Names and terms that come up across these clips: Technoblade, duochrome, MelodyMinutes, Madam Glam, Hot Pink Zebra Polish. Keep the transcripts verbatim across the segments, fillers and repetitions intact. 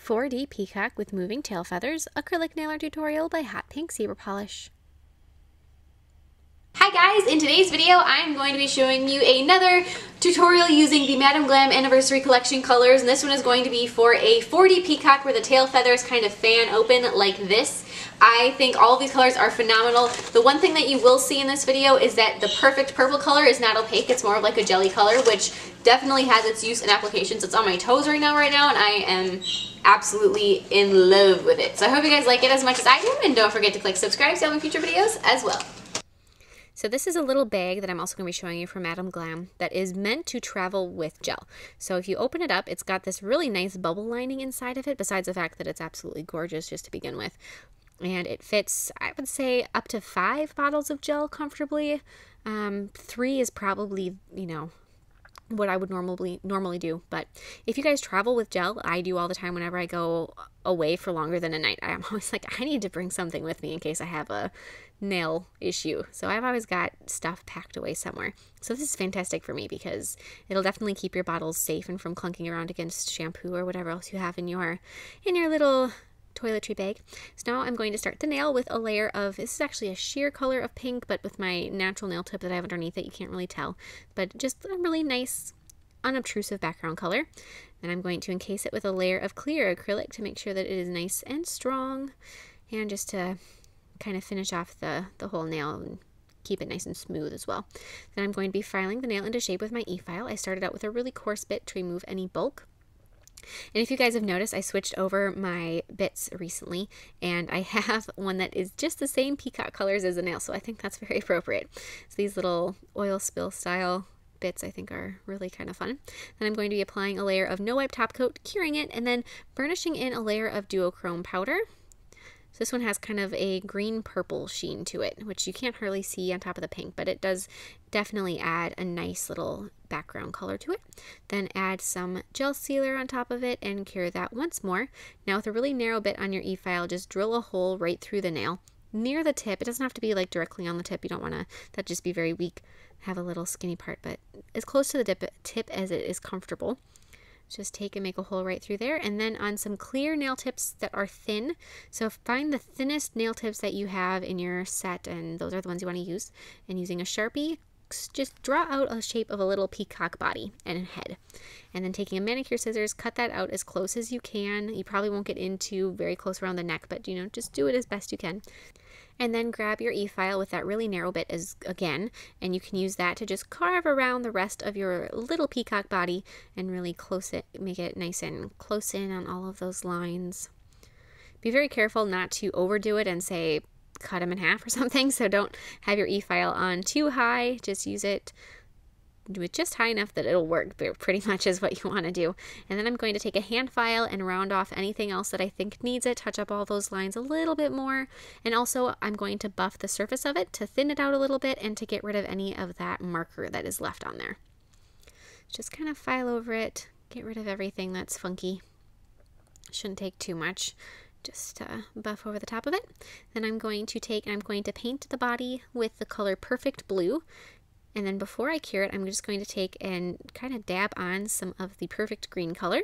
four D Peacock with Moving Tail Feathers, acrylic nail art tutorial by Hot Pink Zebra Polish. Hi guys, in today's video I'm going to be showing you another tutorial using the Madam Glam Anniversary Collection colors, and this one is going to be for a four D peacock where the tail feathers kind of fan open like this. I think all of these colors are phenomenal. The one thing that you will see in this video is that the perfect purple color is not opaque, it's more of like a jelly color, which definitely has its use in applications. It's on my toes right now, right now, and I am absolutely in love with it. So I hope you guys like it as much as I do, and don't forget to click subscribe to all my future videos as well. So this is a little bag that I'm also going to be showing you from Madam Glam that is meant to travel with gel. So if you open it up, it's got this really nice bubble lining inside of it, besides the fact that it's absolutely gorgeous just to begin with. And it fits, I would say, up to five bottles of gel comfortably. Um, three is probably, you know, what I would normally normally do. But if you guys travel with gel, I do all the time whenever I go away for longer than a night. I'm always like, I need to bring something with me in case I have a nail issue. So I've always got stuff packed away somewhere. So this is fantastic for me because it'll definitely keep your bottles safe and from clunking around against shampoo or whatever else you have in your in your little toiletry bag. So now I'm going to start the nail with a layer of, this is actually a sheer color of pink, but with my natural nail tip that I have underneath it, you can't really tell, but just a really nice unobtrusive background color. And I'm going to encase it with a layer of clear acrylic to make sure that it is nice and strong, and just to kind of finish off the, the whole nail and keep it nice and smooth as well. Then I'm going to be filing the nail into shape with my e-file. I started out with a really coarse bit to remove any bulk. And if you guys have noticed, I switched over my bits recently, and I have one that is just the same peacock colors as the nail, so I think that's very appropriate. So these little oil spill style bits I think are really kind of fun. Then I'm going to be applying a layer of no-wipe top coat, curing it, and then burnishing in a layer of duochrome powder. So this one has kind of a green-purple sheen to it, which you can't hardly see on top of the pink, but it does definitely add a nice little background color to it. Then add some gel sealer on top of it and cure that once more. Now with a really narrow bit on your e-file, just drill a hole right through the nail near the tip. It doesn't have to be like directly on the tip. You don't want to, that'd just be very weak, have a little skinny part, but as close to the tip as it is comfortable. Just take and make a hole right through there, and then on some clear nail tips that are thin, so find the thinnest nail tips that you have in your set, and those are the ones you want to use, and using a Sharpie, just draw out a shape of a little peacock body and head, and then taking a manicure scissors, cut that out as close as you can. You probably won't get into very close around the neck, but you know, just do it as best you can. And then grab your e-file with that really narrow bit as again, and you can use that to just carve around the rest of your little peacock body and really close it, make it nice and close in on all of those lines. Be very careful not to overdo it and say cut them in half or something, so don't have your e-file on too high. Just use it with just high enough that it'll work, but pretty much is what you want to do. And then I'm going to take a hand file and round off anything else that I think needs it, touch up all those lines a little bit more, and also I'm going to buff the surface of it to thin it out a little bit and to get rid of any of that marker that is left on there. Just kind of file over it, get rid of everything that's funky. Shouldn't take too much. Just uh, buff over the top of it. Then I'm going to take, I'm going to paint the body with the color Perfect Blue. And then before I cure it, I'm just going to take and kind of dab on some of the Perfect Green color,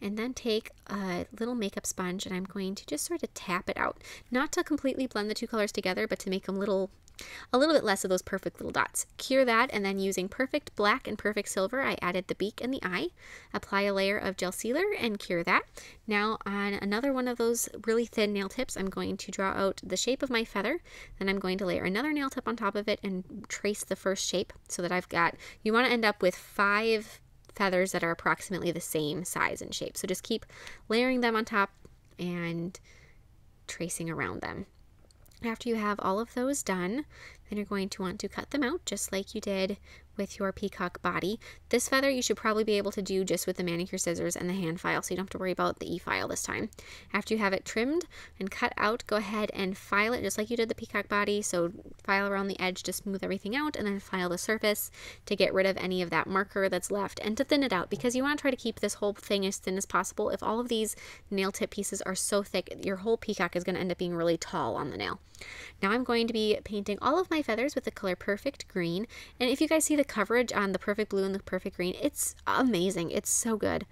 and then take a little makeup sponge and I'm going to just sort of tap it out. Not to completely blend the two colors together, but to make them little, a little bit less of those perfect little dots. Cure that, and then using Perfect Black and Perfect Silver, I added the beak and the eye. Apply a layer of gel sealer and cure that. Now on another one of those really thin nail tips, I'm going to draw out the shape of my feather. Then I'm going to layer another nail tip on top of it and trace the first shape so that I've got, you want to end up with five feathers that are approximately the same size and shape. So just keep layering them on top and tracing around them. After you have all of those done, then you're going to want to cut them out just like you did with your peacock body. This feather you should probably be able to do just with the manicure scissors and the hand file, so you don't have to worry about the e-file this time. After you have it trimmed and cut out, go ahead and file it just like you did the peacock body. So file around the edge to smooth everything out, and then file the surface to get rid of any of that marker that's left and to thin it out, because you want to try to keep this whole thing as thin as possible. If all of these nail tip pieces are so thick, your whole peacock is going to end up being really tall on the nail. Now I'm going to be painting all of my feathers with the color Perfect Green, and if you guys see the coverage on the Perfect Blue and the Perfect Green, it's amazing. It's so good.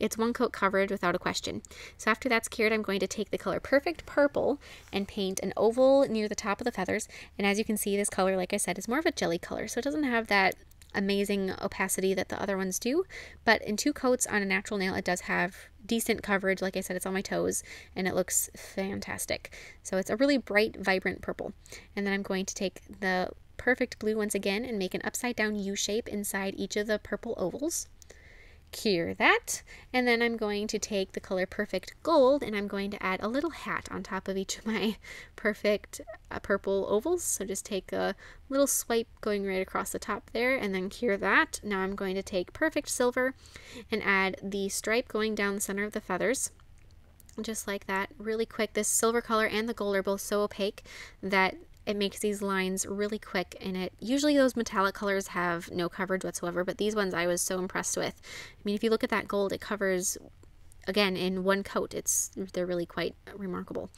It's one coat coverage without a question. So after that's cured, I'm going to take the color Perfect Purple and paint an oval near the top of the feathers. And as you can see, this color, like I said, is more of a jelly color. So it doesn't have that amazing opacity that the other ones do. But in two coats on a natural nail, it does have decent coverage. Like I said, it's on my toes and it looks fantastic. So it's a really bright, vibrant purple. And then I'm going to take the Perfect Blue once again and make an upside down U shape inside each of the purple ovals. Cure that, and then I'm going to take the color Perfect Gold and I'm going to add a little hat on top of each of my perfect uh, purple ovals. So just take a little swipe going right across the top there and then cure that. Now I'm going to take Perfect Silver and add the stripe going down the center of the feathers. Just like that, really quick. This silver color and the gold are both so opaque that it makes these lines really quick, and it usually those metallic colors have no coverage whatsoever, but these ones I was so impressed with. I mean, if you look at that gold, it covers again in one coat. It's they're really quite remarkable.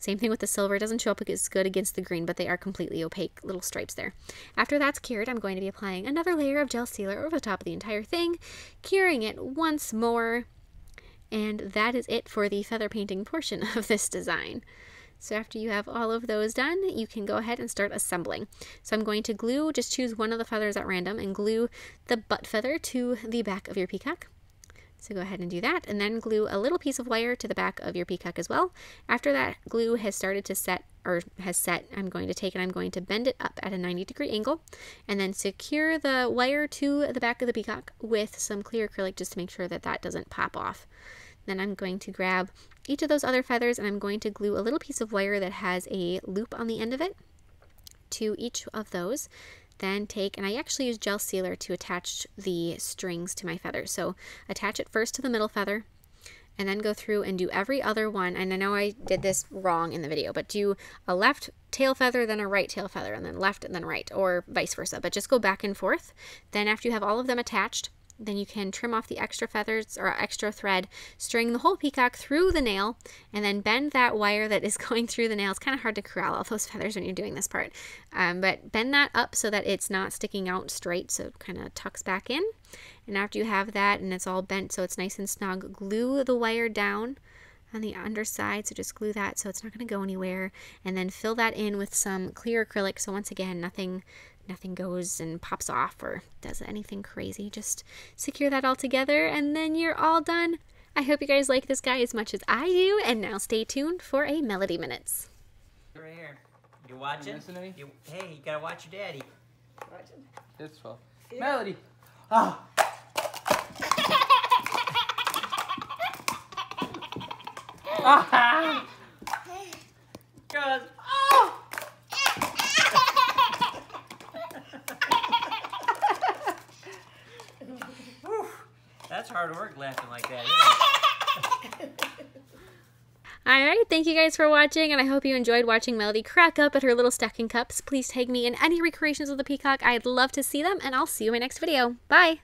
Same thing with the silver. It doesn't show up as good against the green, but they are completely opaque little stripes there. After that's cured, I'm going to be applying another layer of gel sealer over the top of the entire thing, curing it once more, and that is it for the feather painting portion of this design. So after you have all of those done, you can go ahead and start assembling. So I'm going to glue, just choose one of the feathers at random and glue the butt feather to the back of your peacock. So go ahead and do that, and then glue a little piece of wire to the back of your peacock as well. After that glue has started to set, or has set, I'm going to take it, I'm going to bend it up at a ninety degree angle, and then secure the wire to the back of the peacock with some clear acrylic just to make sure that that doesn't pop off. Then I'm going to grab each of those other feathers and I'm going to glue a little piece of wire that has a loop on the end of it to each of those. Then take, and I actually use gel sealer to attach the strings to my feathers. So attach it first to the middle feather and then go through and do every other one. And I know I did this wrong in the video, but do a left tail feather, then a right tail feather, and then left and then right, or vice versa. But just go back and forth. Then after you have all of them attached, then you can trim off the extra feathers or extra thread, string the whole peacock through the nail, and then bend that wire that is going through the nail. It's kind of hard to corral all those feathers when you're doing this part, um, but bend that up so that it's not sticking out straight, so it kind of tucks back in. And after you have that and it's all bent so it's nice and snug, glue the wire down on the underside, so just glue that so it's not going to go anywhere, and then fill that in with some clear acrylic, so once again nothing nothing goes and pops off or does anything crazy. Just secure that all together and then you're all done. I hope you guys like this guy as much as I do, and now stay tuned for a Melody Minutes. Right here. You watching? You you, hey, you gotta watch your daddy. Watching? It's full. Yeah. Melody! Oh. Ah! Cause, oh! That's hard work laughing like that, isn't it? Alright, thank you guys for watching, and I hope you enjoyed watching Melody crack up at her little stacking cups. Please tag me in any recreations of the peacock. I'd love to see them, and I'll see you in my next video. Bye!